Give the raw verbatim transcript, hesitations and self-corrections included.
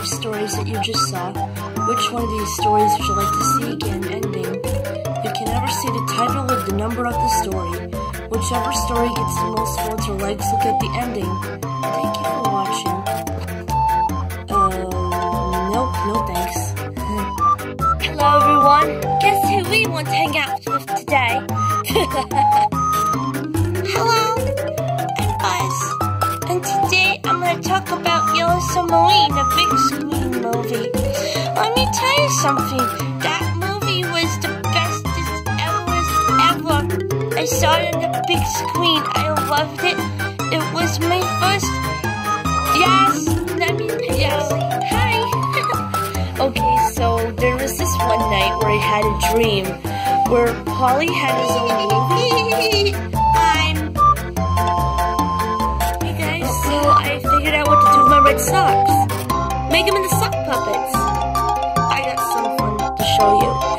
five stories that you just saw. Which one of these stories would you like to see again ending? You can never see the title or the number of the story. Whichever story gets the most votes or likes will get the ending. Thank you for watching. Uh, nope, no thanks. Hello everyone, guess who we want to hang out with today? Hello, I'm Buzz. And today I'm going to talk about Yellow Submarine, a big screen movie. Let me tell you something. That movie was the best it's ever, ever. I saw it on the big screen. I loved it. It was my first. Yes. I mean, yes. Hi. Okay, so there was this one night where I had a dream where Polly had his own movie. I'm. I figured out what to do with my red socks. Make them into sock puppets. I got some fun to show you.